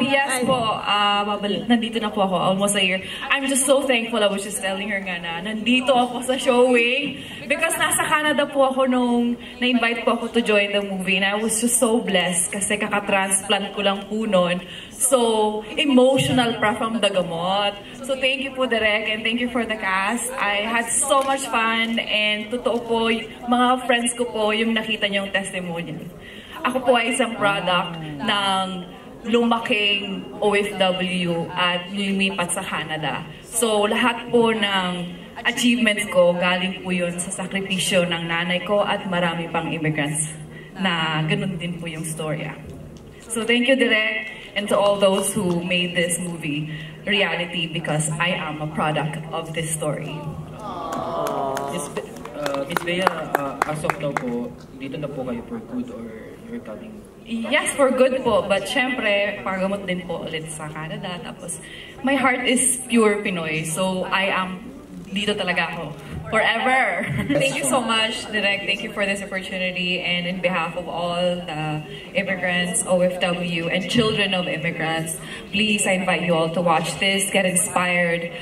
Yes po, nandito na po ako almost a year. I'm just so thankful. I was just telling her nga na nandito ako sa showing because nasa Canada po ako nung na-invite po ako to join the movie, and I was just so blessed kasi kaka-transplant ko lang po noon. So emotional pra from Dagamot. So thank you po Direk and thank you for the cast. I had so much fun and totoo po mga friends ko po yung nakita niyong testimony. Ako po ay isang product ng lumaking OFW at lumipat sa Canada. So lahat po ng achievements ko galing po yun sa sakripisyo ng nanay ko at marami pang immigrants na ganun din po yung storya. So thank you Direk and to all those who made this movie reality because I am a product of this story. Miss Bea, as of now po, dito na po kayo for good or you're coming? Yes, for good po. But syempre, pagamot din po ulit sa Canada. Tapos, my heart is pure Pinoy. So, I am dito talaga ako. Forever! Thank you so much, Direk. Thank you for this opportunity. And in behalf of all the immigrants, OFW, and children of immigrants, please, I invite you all to watch this. Get inspired.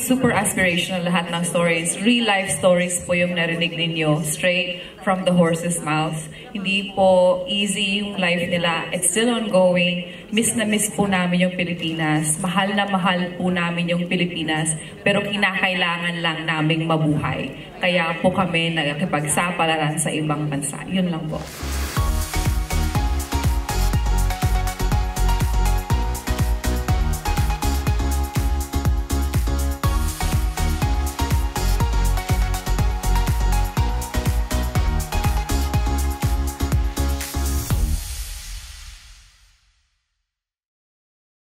Super aspirational lahat ng stories. Real life stories po yung narinig ninyo straight from the horse's mouth. Hindi po easy yung life nila. It's still ongoing. Miss na miss po namin yung Pilipinas. Mahal na mahal po namin yung Pilipinas. Pero kinakailangan lang naming mabuhay. Kaya po kami nagkipagsapalaran sa ibang bansa. Yun lang po.